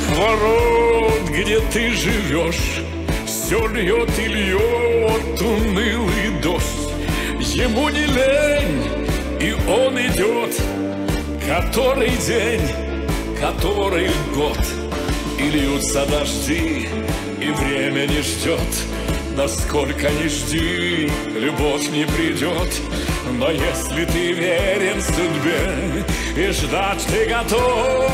тех ворот, где ты живешь, все льет и льет унылый дождь. Ему не лень, и он идет, который день, который год. И льются дожди, и время не ждет. Насколько ни жди, любовь не придет. Но если ты верен судьбе, и ждать ты готов,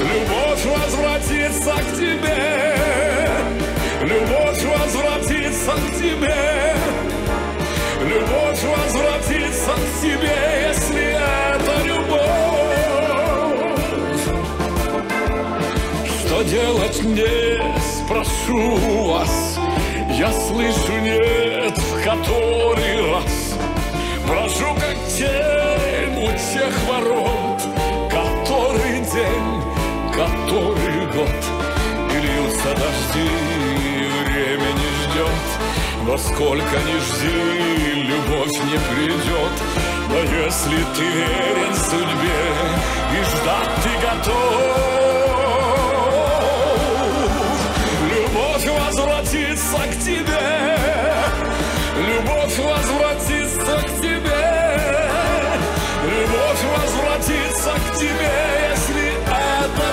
любовь возвратится к тебе, любовь возвратится к тебе, любовь возвратится к тебе, если это любовь. Что делать мне, спрошу вас, я слышу нет в который раз. Брожу как тень у тех ворот, который день, который год. И льются дожди, время не ждет. Но сколько ни жди, любовь не придет. Но если ты верен судьбе, и ждать ты готов, любовь возвратится к тебе, любовь возвратится к тебе, любовь возвратится к тебе, если это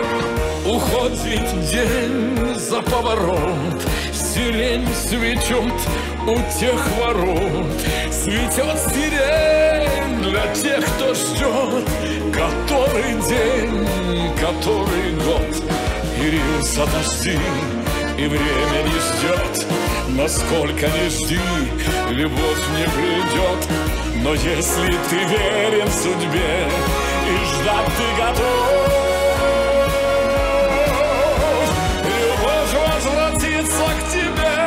любовь. Уходит день за поворот, сирень цветет у тех ворот, цветет сирень для тех, кто ждет, который день, который год. И льются дожди, и время не ждет, насколько не жди, любовь не придет. Но если ты верен судьбе, и ждать ты готов, любовь возвратится к тебе,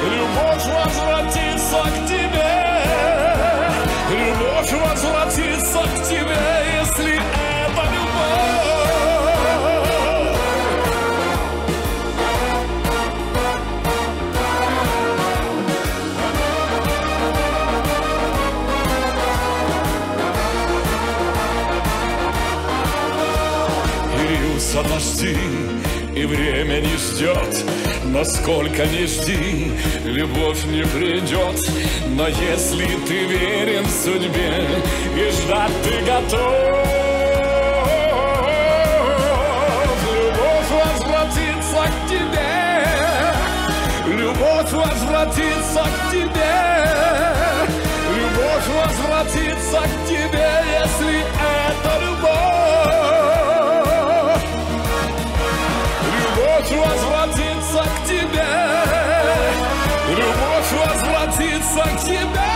любовь возвратится к тебе, любовь возвратится к тебе, если это любовь. Дожди, и время не ждет, насколько не жди, любовь не придет. Но если ты верен судьбе, и ждать ты готов, любовь возвратится к тебе, любовь возвратится к тебе, любовь возвратится к тебе, если это любовь. Любовь возвратится к тебе, любовь возвратится к тебе,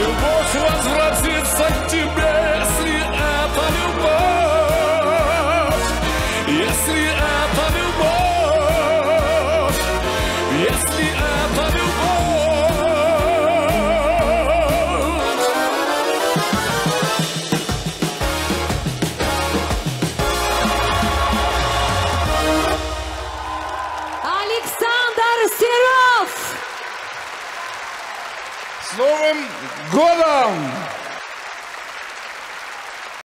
любовь возвратится к тебе, если это любовь, если это любовь, если это С Новым годом!